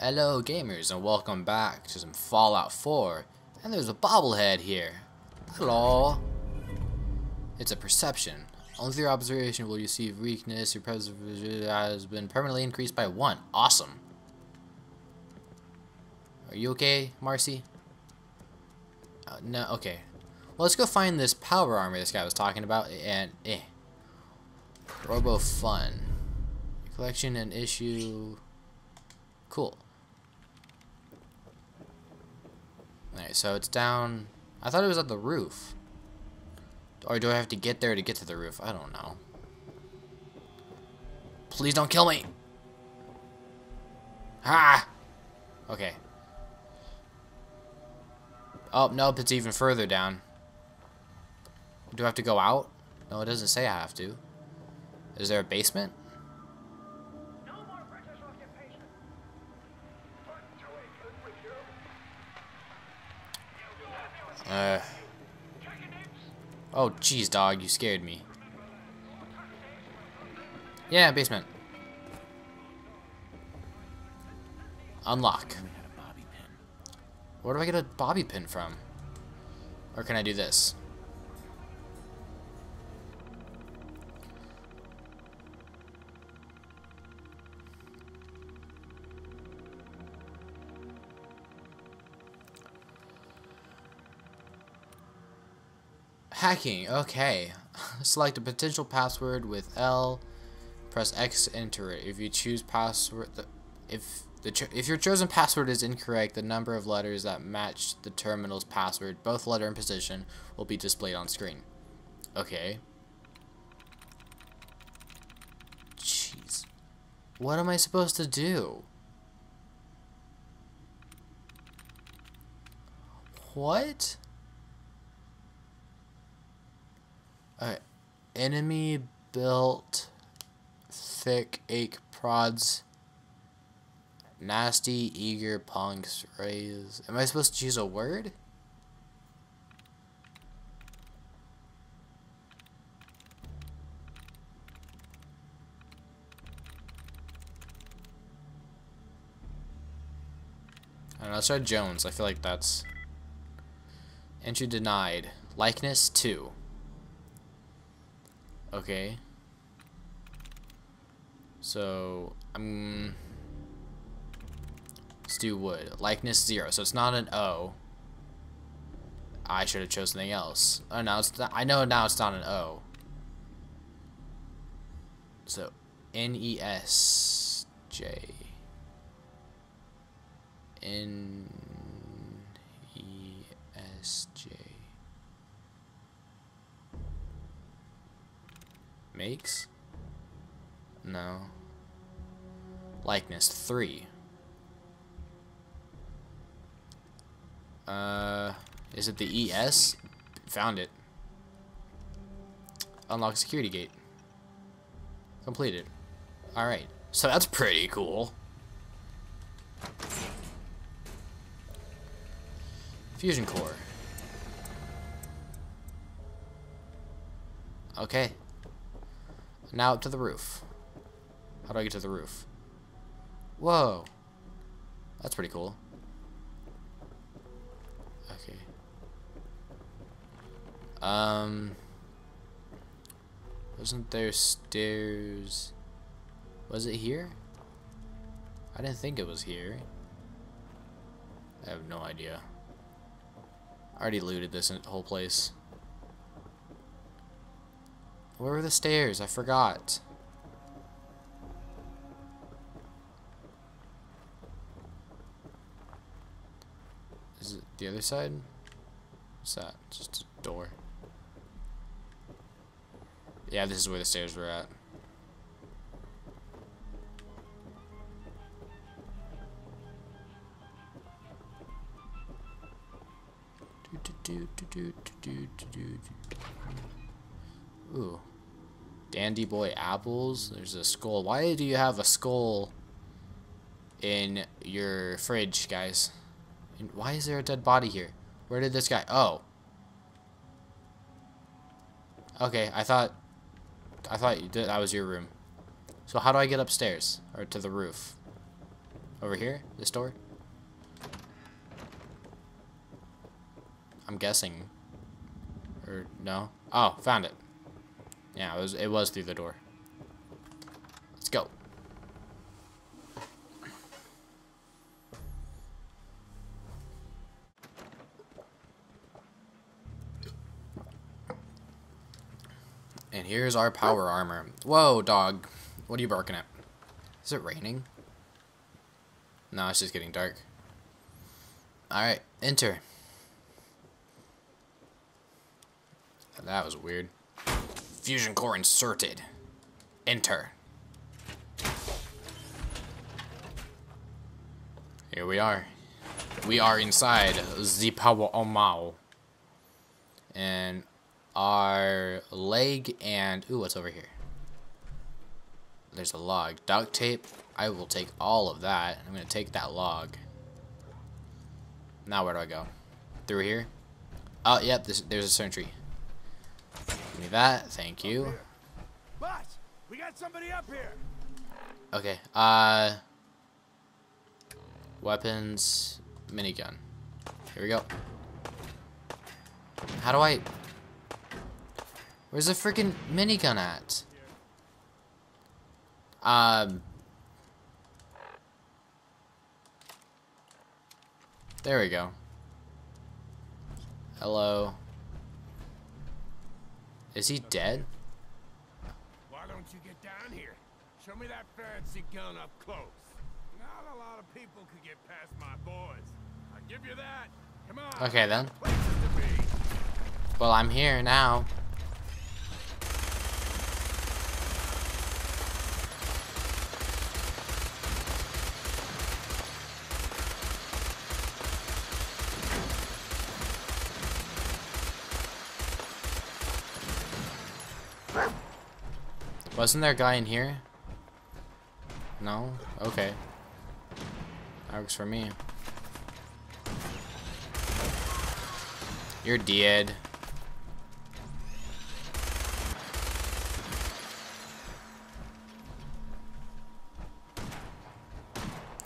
Hello gamers and welcome back to some Fallout 4, and there's a bobblehead here. Hello. It's a perception. Only through your observation will you see weakness. Your perception has been permanently increased by 1. Awesome. Are you okay, Marcy? No, okay. Well, let's go find this power armor this guy was talking about, and Robo Fun. Collection and issue. Cool. Alright, so it's down. I thought it was at the roof. Or do I have to get there to get to the roof? I don't know. Please don't kill me! Ah! Okay. Oh, nope, it's even further down. Do I have to go out? No, it doesn't say I have to. Is there a basement? Oh, jeez, dog, you scared me. Yeah, basement. Unlock. Where do I get a bobby pin from? Or can I do this? Hacking, okay. Select a potential password with L, press X to enter it. If you choose password, if your chosen password is incorrect, the number of letters that match the terminal's password, both letter and position, will be displayed on screen. Okay. Jeez. What am I supposed to do? What? Alright, enemy built thick ache prods, nasty eager punks raise. Am I supposed to choose a word? I don't know, let's try Jones. I feel like that's entry denied. Likeness 2. Okay. So, let's do wood. Likeness 0. So it's not an O. I should have chosen something else. Oh, no, it's not, I know now it's not an O. So, N-E-S-J. N-E-S-J. Makes? No. Likeness 3. Is it the ES? Found it. Unlock security gate. Completed. Alright. So that's pretty cool. Fusion core. Okay. Now up to the roof. How do I get to the roof? Whoa. That's pretty cool. Okay. Wasn't there stairs? Was it here? I didn't think it was here. I have no idea. I already looted this whole place. Where were the stairs? I forgot. Is it the other side? What's that? Just a door. Yeah, this is where the stairs were at. Ooh. Dandy boy apples. There's a skull. Why do you have a skull in your fridge, guys? And why is there a dead body here? Where did this guy? Oh. Okay, I thought that was your room. So how do I get upstairs or to the roof? Over here? This door? I'm guessing. Or no? Oh, found it. Yeah, it was through the door. Let's go. And here's our power armor. Whoa, dog. What are you barking at? Is it raining? No, it's just getting dark. Alright, enter. That was weird. Fusion core inserted. Enter. Here we are. We are inside the power armor. And our leg and... Ooh, what's over here? There's a log. Duct tape. I will take all of that. I'm going to take that log. Now where do I go? Through here? Oh, yep. There's a sentry. Give me that. Thank you. Boss, we got somebody up here. Okay. Weapons. Minigun. Here we go. How do I... Where's the freaking minigun at? There we go. Hello. Is he dead? Why don't you get down here? Show me that fancy gun up close. Not a lot of people could get past my boys. I'll give you that. Come on. Okay then. Well, I'm here now. Wasn't there a guy in here? No? Okay. That works for me. You're dead.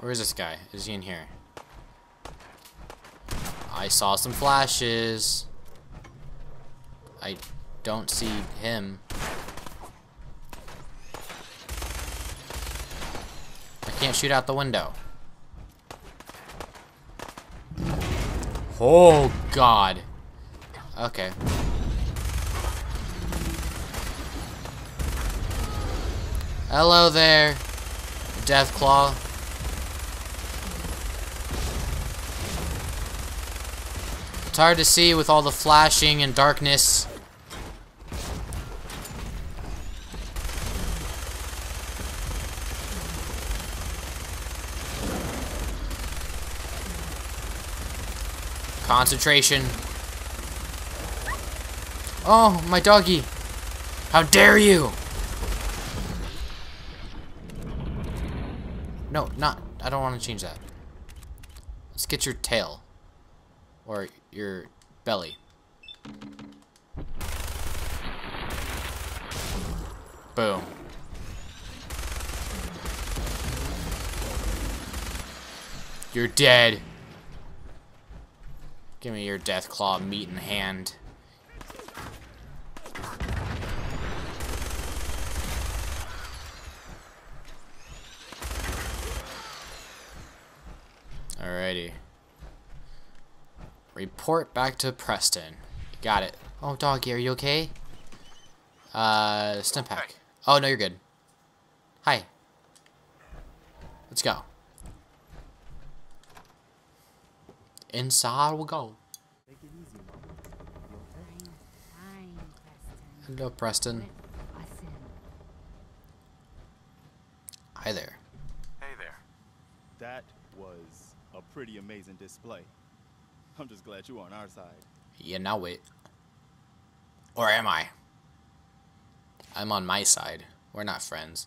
Where is this guy? Is he in here? I saw some flashes. I don't see him. Can't shoot out the window. Oh God. Okay. Hello there, Deathclaw. It's hard to see with all the flashing and darkness. Concentration. Oh, my doggy. How dare you? No, not. I don't want to change that. Let's get your tail. Or your belly. Boom. You're dead. Give me your Deathclaw meat in hand. Alrighty. Report back to Preston. Got it. Oh, doggy, are you okay? Stimpak. Oh, no, you're good. Hi. Let's go. Inside we'll go. Take it easy, Mama. You okay? Fine, Preston. Hello, Preston. Hi there. Hey there. That was a pretty amazing display. I'm just glad you were on our side. Yeah, now wait. Or am I? I'm on my side. We're not friends.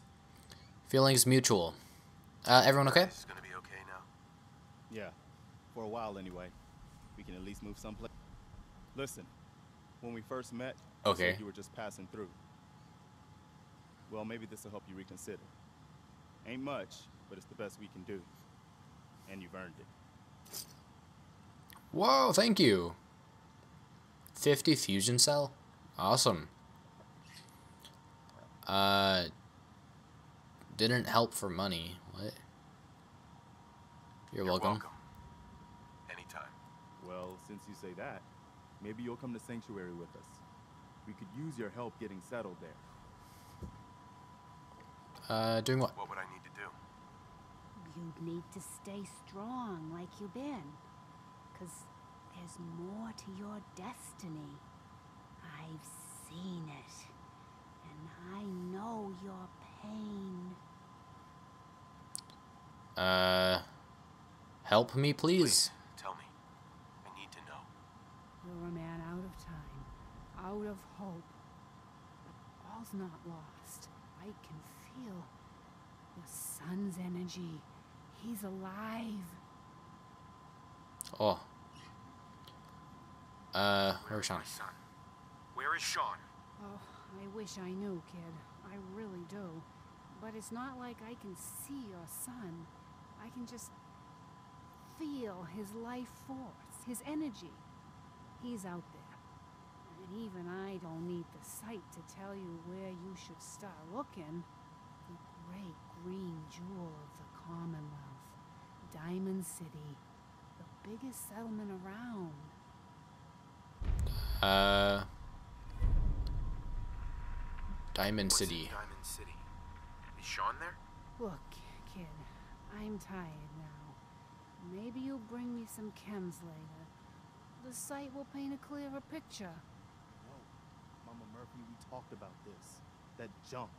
Feelings mutual. Everyone okay? It's gonna be okay now. Yeah. For a while anyway, we can at least move someplace. Listen, when we first met, okay, you were just passing through. Well, maybe this will help you reconsider. Ain't much, but it's the best we can do. and you've earned it. Whoa, thank you. 50 fusion cell? Awesome. Didn't help for money. What? You're welcome. Anytime. Well, since you say that, maybe you'll come to Sanctuary with us. We could use your help getting settled there. Doing what? What would I need to do? You'd need to stay strong like you've been. 'Cause there's more to your destiny. I've seen it. And I know your pain. Help me, please. Tell me. I need to know. You're a man out of time, out of hope. But all's not lost. I can feel your son's energy. He's alive. Oh. Where's Shaun? Where is Shaun? Oh, I wish I knew, kid. I really do. But it's not like I can see your son. I can just feel his life force, his energy. He's out there. And even I don't need the sight to tell you where you should start looking. The great green jewel of the Commonwealth. Diamond City. The biggest settlement around. Diamond City. Diamond City. Is Shaun there? Look, kid, I'm tired now. Maybe you'll bring me some chems later. The site will paint a clearer picture. No, Mama Murphy, we talked about this. That junk.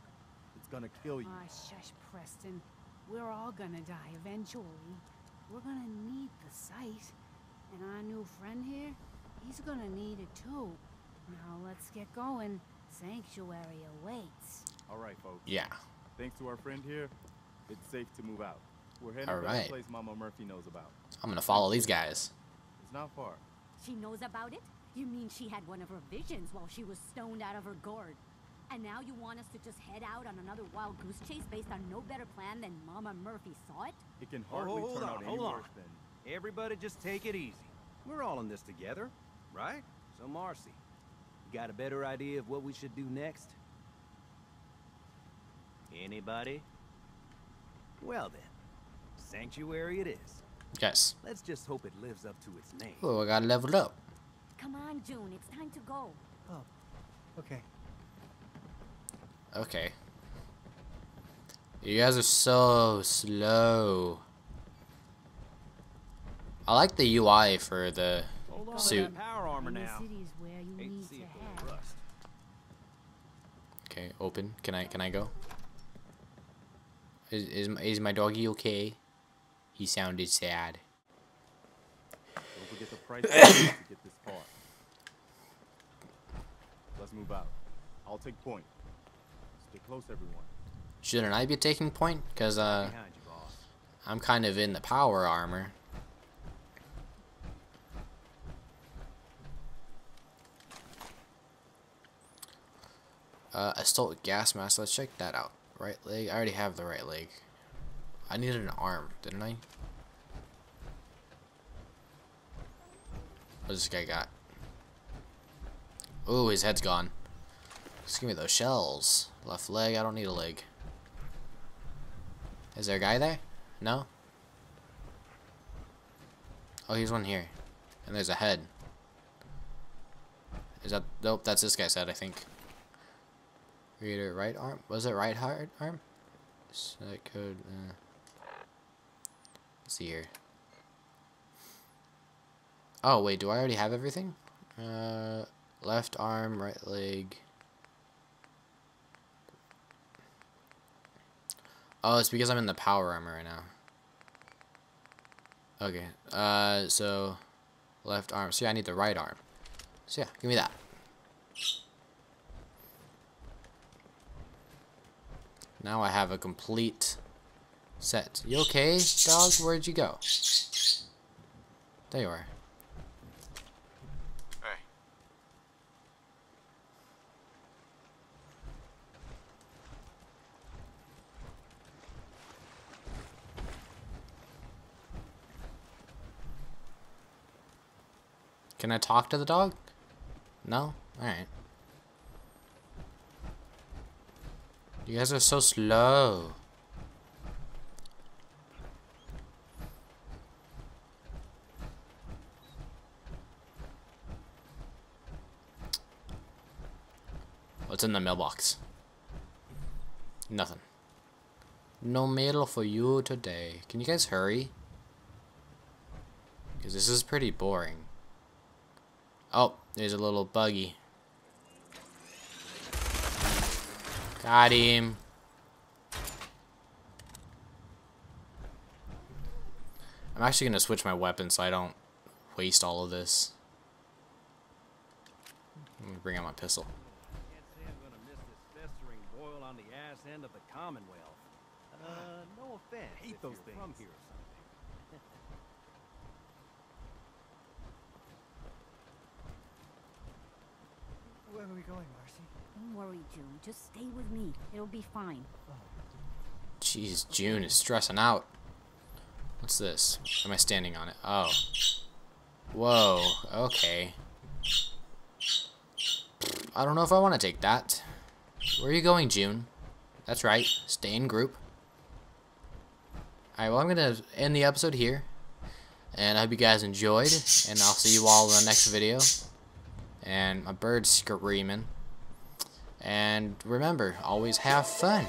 It's gonna kill you. Ah, shush, Preston. We're all gonna die eventually. We're gonna need the site. And our new friend here, he's gonna need it too. Now let's get going. Sanctuary awaits. All right, folks. Yeah. Thanks to our friend here, it's safe to move out. We're heading to the place Mama Murphy knows about. I'm gonna follow these guys. It's not far. She knows about it? You mean she had one of her visions while she was stoned out of her gourd? And now you want us to just head out on another wild goose chase based on no better plan than Mama Murphy saw it? It can hardly turn out any worse. Everybody, just take it easy. We're all in this together, right? So Marcy, you got a better idea of what we should do next? Anybody? Well then, Sanctuary it is. Yes. Let's just hope it lives up to its name. Oh, I got leveled up. Come on, June. It's time to go. Oh, okay. Okay. You guys are so slow. I like the UI for the suit. Power armor now. Okay, open. Can I go? Is my doggy okay? He sounded sad. Don't forget the price to get this far. Let's move out. I'll take point. Stay close, everyone. Shouldn't I be taking point? 'Cause I'm kind of in the power armor. Assault gas mask, let's check that out. Right leg, I already have the right leg. I needed an arm, didn't I? What's this guy got? Ooh, his head's gone. Just give me those shells. Left leg, I don't need a leg. Is there a guy there? No? Oh, here's one here. And there's a head. Is that, nope, that's this guy's head, I think. Reader, right arm? Was it right hard arm? So that could. Let's see here. Oh wait, do I already have everything? Left arm, right leg. Oh, it's because I'm in the power armor right now. Okay. So left arm. See, I need the right arm. So yeah, give me that. Now I have a complete set. You okay, dog? Where'd you go? There you are. Hey. Can I talk to the dog? No? Alright. You guys are so slow. What's in the mailbox? Nothing. No mail for you today. Can you guys hurry? Because this is pretty boring. Oh, there's a little buggy. Got him. I'm actually going to switch my weapon so I don't waste all of this. I'm going to bring out my pistol. End of the Commonwealth. No offense. I hate those things. From here or something. Where are we going, Marcy? Don't worry, June. Just stay with me. It'll be fine. Oh. Jeez, June is stressing out. What's this? Am I standing on it? Oh. Whoa. Okay. I don't know if I want to take that. Where are you going, June? That's right. Stay in group. Alright, well, I'm going to end the episode here. And I hope you guys enjoyed. And I'll see you all in the next video. And my bird's screaming. And remember, always have fun.